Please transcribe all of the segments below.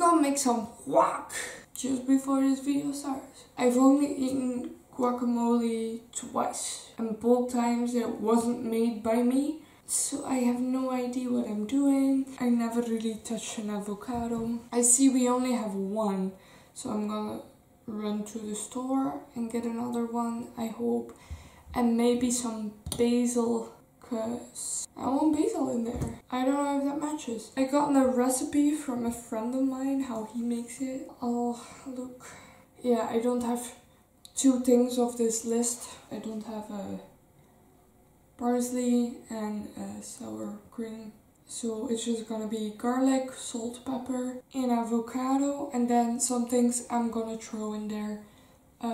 gonna make some guac just before this video starts. I've only eaten guacamole twice, and both times it wasn't made by me, so I have no idea what I'm doing. I never really touched an avocado. I see we only have one, so I'm gonna run to the store and get another one, I hope, and maybe some basil, because I want basil in there. I don't know if that matches. I got the recipe from a friend of mine, how he makes it. Oh, look. Yeah, I don't have two things of this list. I don't have a parsley and a sour cream. So it's just gonna be garlic, salt, pepper, and avocado, and then some things I'm gonna throw in there.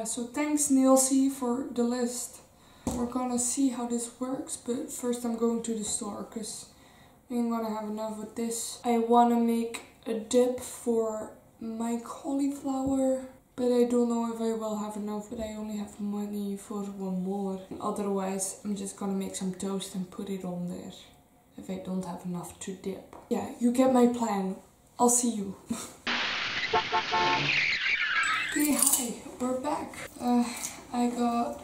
So thanks, Niels, for the list. We're gonna see how this works, but first I'm going to the store because I'm gonna have enough with this. I wanna make a dip for my cauliflower, but I don't know if I will have enough, but I only have money for one more. And otherwise, I'm just gonna make some toast and put it on there if I don't have enough to dip. Yeah, you get my plan. I'll see you. Okay, hi, we're back. I got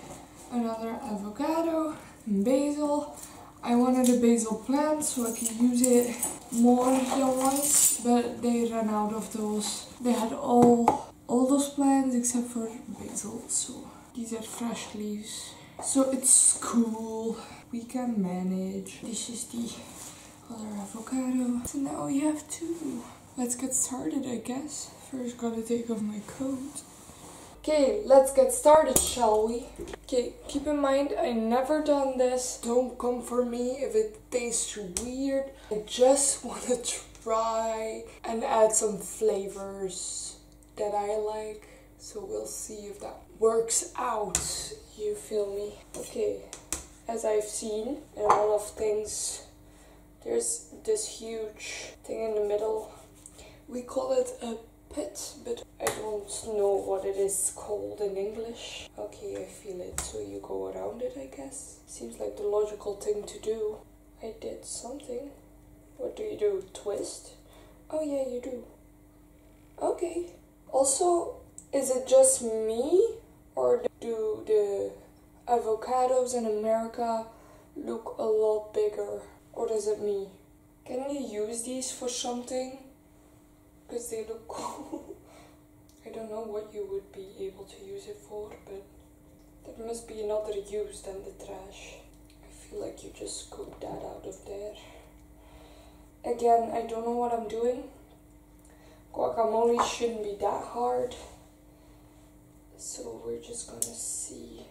another avocado and basil. I wanted a basil plant so I could use it more than once, but they ran out of those. They had all those plants except for basil, so these are fresh leaves. So it's cool. We can manage. This is the other avocado. So now we have two. Let's get started, I guess. First, gotta take off my coat. Okay, let's get started, shall we? Okay, keep in mind, I never done this. Don't come for me if it tastes weird. I just wanna try and add some flavors that I like. So we'll see if that works out. You feel me? Okay, as I've seen in a lot of things, there's this huge thing in the middle. We call it a pit, but I don't know what it is called in English. Okay, I feel it, so you go around it, I guess. Seems like the logical thing to do. I did something. What do you do? Twist? Oh yeah, you do. Okay. Also, is it just me? Or do the avocados in America look a lot bigger? Or does it me? Can you use these for something? Because they look cool. I don't know what you would be able to use it for, but there must be another use than the trash. I feel like you just scooped that out of there. Again, I don't know what I'm doing. Guacamole shouldn't be that hard. So we're just gonna see.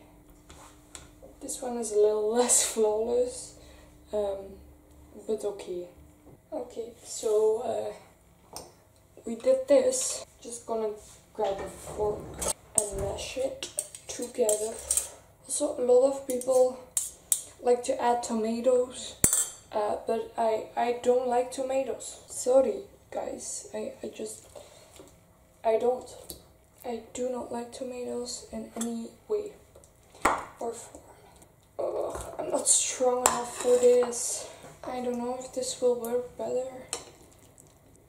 This one is a little less flawless, but okay. Okay, so we did this. Just gonna grab a fork and mash it together. Also, a lot of people like to add tomatoes, but I don't like tomatoes. Sorry, guys. I don't. I do not like tomatoes in any way or form. Ugh, I'm not strong enough for this. I don't know if this will work better.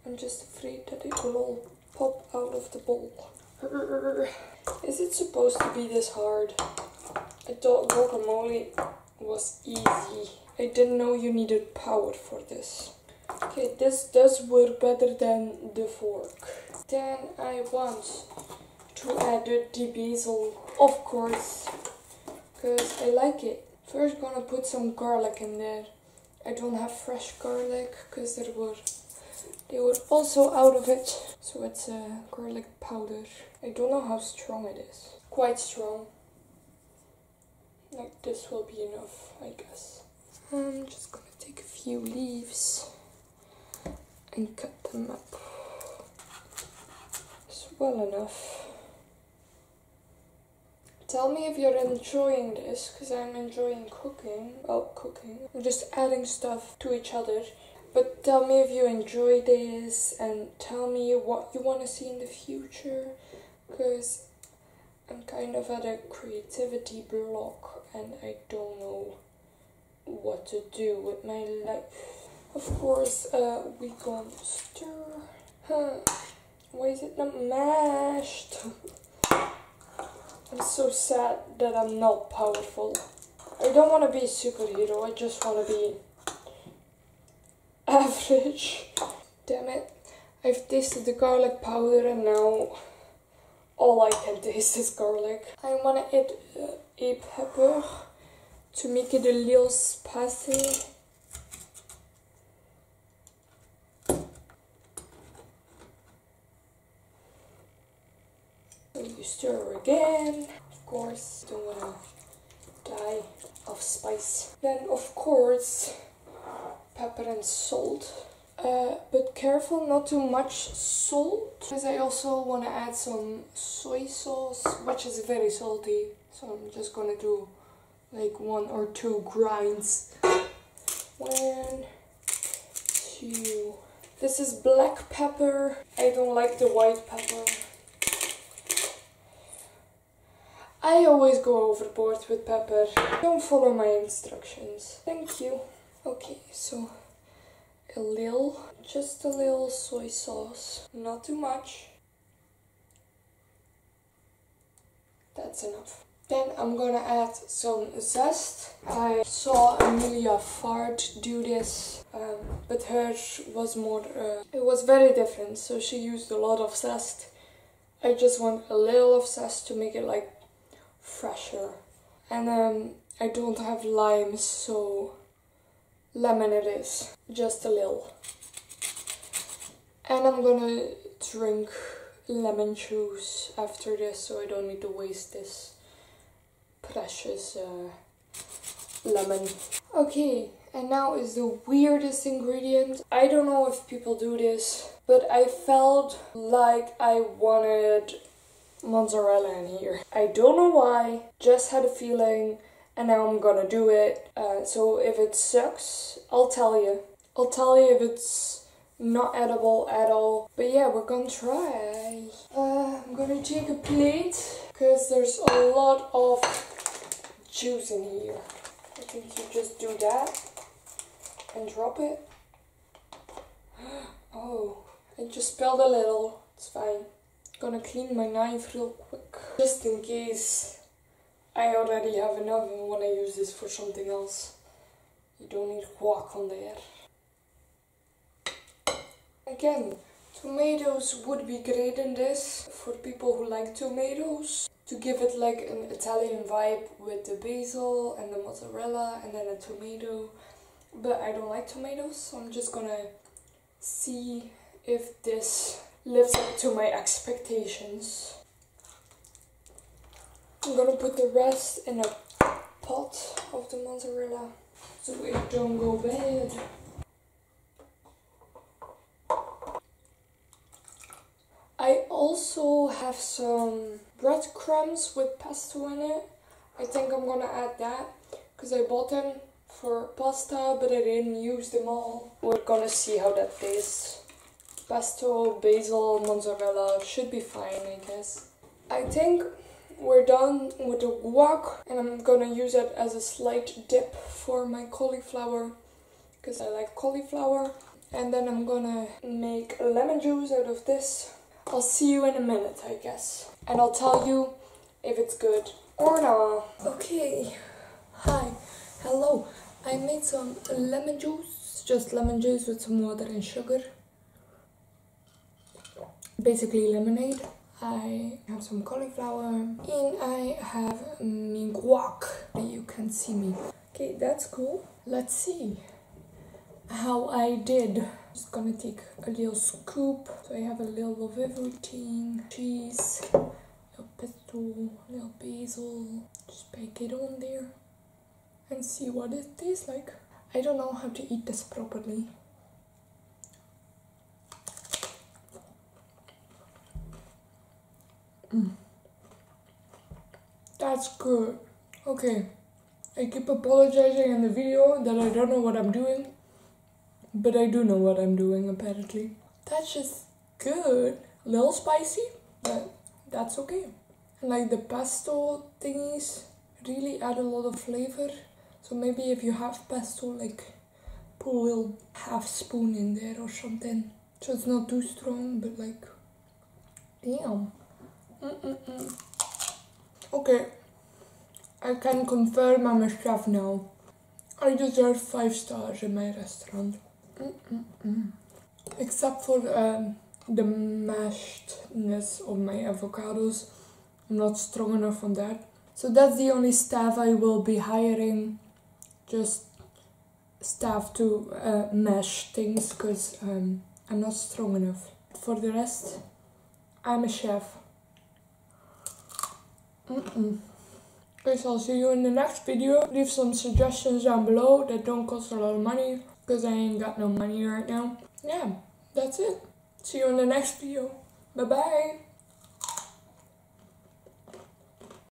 I'm just afraid that it will all pop out of the bowl. Is it supposed to be this hard? I thought guacamole was easy. I didn't know you needed power for this. Okay, this does work better than the fork. Then I want to add the basil, of course, because I like it. First gonna put some garlic in there. I don't have fresh garlic because they were also out of it. So it's garlic powder. I don't know how strong it is. Quite strong. Like this will be enough, I guess. I'm just gonna take a few leaves and cut them up. It's well enough. Tell me if you're enjoying this, because I'm enjoying cooking. Well, cooking. I'm just adding stuff to each other. But tell me if you enjoy this, and tell me what you want to see in the future, because I'm kind of at a creativity block and I don't know what to do with my life. Of course, we gonna stir. Why is it not mashed? I'm so sad that I'm not powerful. I don't want to be a superhero, I just want to be average. Damn it. I've tasted the garlic powder and now all I can taste is garlic. I want to add a pepper to make it a little spicy. You stir again. Of course, don't wanna die of spice. Then, of course, pepper and salt. But careful not too much salt, because I also wanna add some soy sauce, which is very salty. So I'm just gonna do like 1 or 2 grinds. 1, 2. This is black pepper. I don't like the white pepper. I always go overboard with pepper. Don't follow my instructions. Thank you. Okay, so a little, just a little soy sauce. Not too much. That's enough. Then I'm gonna add some zest. I saw Amelia Fart do this, but hers was more, it was very different, so she used a lot of zest. I just want a little of zest to make it like fresher, and I don't have limes, so lemon it is, just a little. And I'm gonna drink lemon juice after this, so I don't need to waste this precious lemon. Okay, and now is the weirdest ingredient. I don't know if people do this, but I felt like I wanted mozzarella in here. I don't know why, just had a feeling, and now I'm gonna do it. So if it sucks, I'll tell you. I'll tell you if it's not edible at all. But yeah, we're gonna try. I'm gonna take a plate, because there's a lot of juice in here. I think you just do that and drop it. Oh, I just spilled a little. It's fine. Gonna clean my knife real quick, just in case I already have enough and wanna use this for something else. You don't need guac on there. Again, tomatoes would be great in this, for people who like tomatoes, to give it like an Italian vibe with the basil and the mozzarella and then a tomato. But I don't like tomatoes, so I'm just gonna see if this lives up to my expectations. I'm gonna put the rest in a pot of the mozzarella so it don't go bad. I also have some breadcrumbs with pesto in it. I think I'm gonna add that because I bought them for pasta but I didn't use them all. We're gonna see how that tastes. Pesto, basil, mozzarella should be fine, I guess. I think we're done with the guac, and I'm gonna use it as a slight dip for my cauliflower, because I like cauliflower. And then I'm gonna make lemon juice out of this. I'll see you in a minute, I guess. And I'll tell you if it's good or not. Okay, hi, hello. I made some lemon juice, just lemon juice with some water and sugar. Basically lemonade. I have some cauliflower and I have my guac. You can see me. Okay, that's cool. Let's see how I did. Just gonna take a little scoop. So I have a little of everything. Cheese, little pesto, little basil. Just bake it on there and see what it tastes like. I don't know how to eat this properly. That's good. Okay, I keep apologizing in the video that I don't know what I'm doing, but I do know what I'm doing apparently. That's just good. A little spicy, but that's okay. And like the pesto thingies really add a lot of flavor, so maybe if you have pesto, like put a little half spoon in there or something, so it's not too strong but like Damn. Okay, I can confirm I'm a chef now. I deserve 5 stars in my restaurant. Except for the mashedness of my avocados. I'm not strong enough on that. So that's the only staff I will be hiring. Just staff to mash things, because I'm not strong enough. For the rest, I'm a chef. Okay, so I'll see you in the next video. Leave some suggestions down below that don't cost a lot of money, because I ain't got no money right now. Yeah, that's it. See you in the next video. Bye bye.